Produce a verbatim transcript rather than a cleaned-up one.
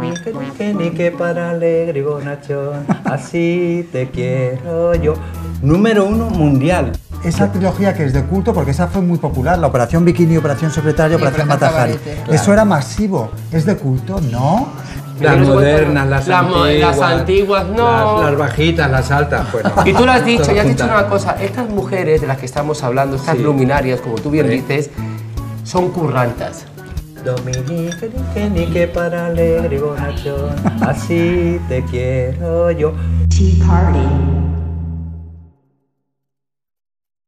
Ni que, ni que para alegre bonachón, así te quiero yo. Número uno mundial. Esa trilogía que es de culto, porque esa fue muy popular, la Operación Bikini, Operación Secretario, sí, Operación Matajari. Claro. Eso era masivo, es de culto, ¿no? Las modernas, las, las antiguas, las antiguas, no. Las, las bajitas, las altas, bueno. Y tú lo has dicho, y has dicho una cosa, estas mujeres de las que estamos hablando, estas sí. luminarias, como tú bien sí. dices, son currantas. Dominique, ni que, ni que para alegre bonachón, así te quiero yo. Tea Party.